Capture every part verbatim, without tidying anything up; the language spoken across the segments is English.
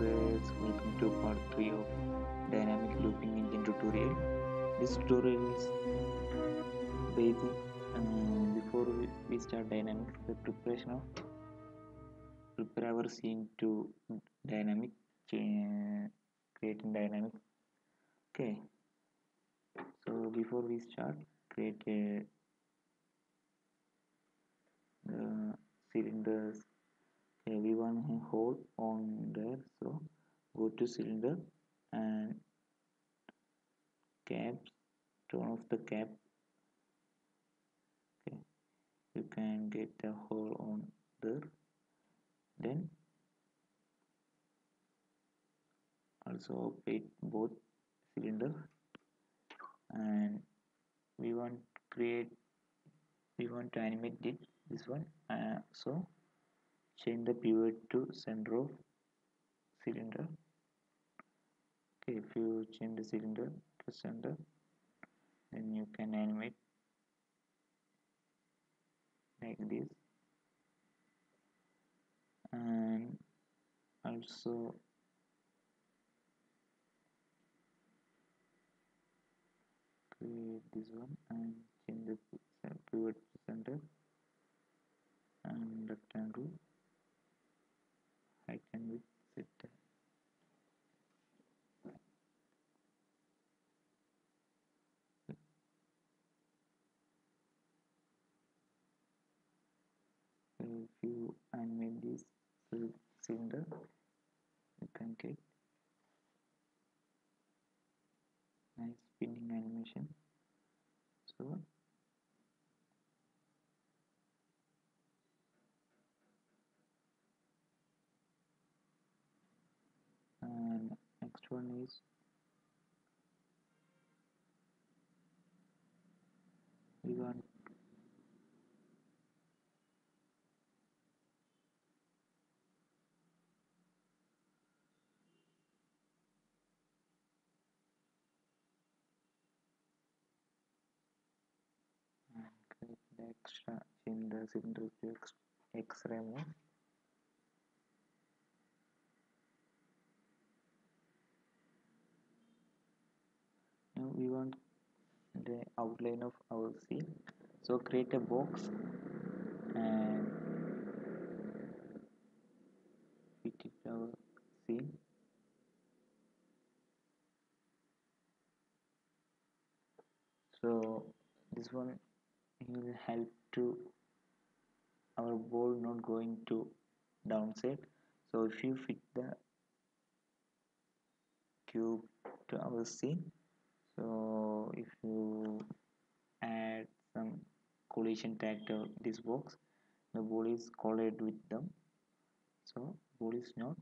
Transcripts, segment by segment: guys, welcome to part three of dynamic looping engine tutorial. This tutorial is basic. Um, before we start dynamics, the preparation of prepare our scene to dynamic uh, creating dynamic. Okay, so before we start, create a the cylinders. Okay, we want to hold on there, so go to cylinder and cap, turn off the cap. Okay, you can get the hole on there. Then also operate both cylinder, and we want create we want to animate it, this one, uh, so change the pivot to center of cylinder. Okay, if you change the cylinder to center, then you can animate like this. And also create this one and change the pivot to center and rectangle. I can with set that. If you animate this cylinder, you can get nice spinning animation. So one is we want and the extra in the cylinder to X-ray mode. We want the outline of our scene, so create a box and fit it to our scene. So this one will help to our ball not going to downside. So if you fit the cube to our scene, so if you add some collision tag to this box, the ball is collided with them, so ball is not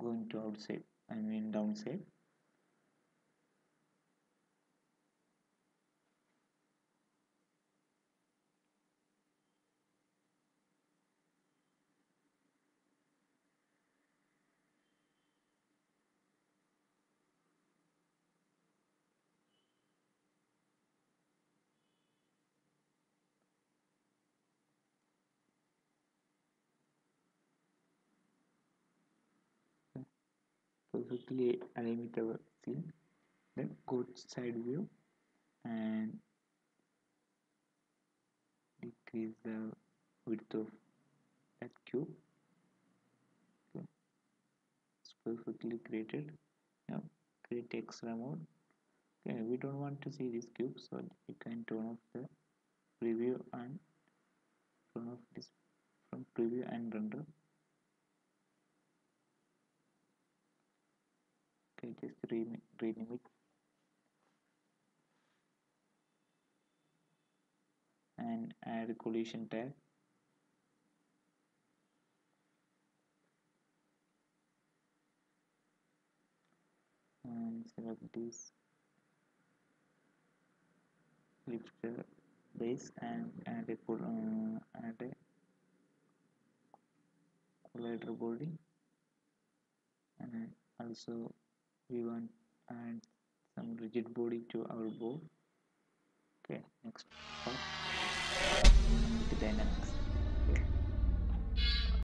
going to outside, I mean downside. Perfectly align with our scene, then go to side view and decrease the width of that cube. Okay, it's perfectly created. Now create extra mode. Okay, we don't want to see this cube, so you can turn off the preview and turn off this from preview and render. Okay, just rename it and add a collision tag. And select this, lift the base and add a pull, uh, add a collider body, and also we want to add some rigid body to our board. Okay, next part.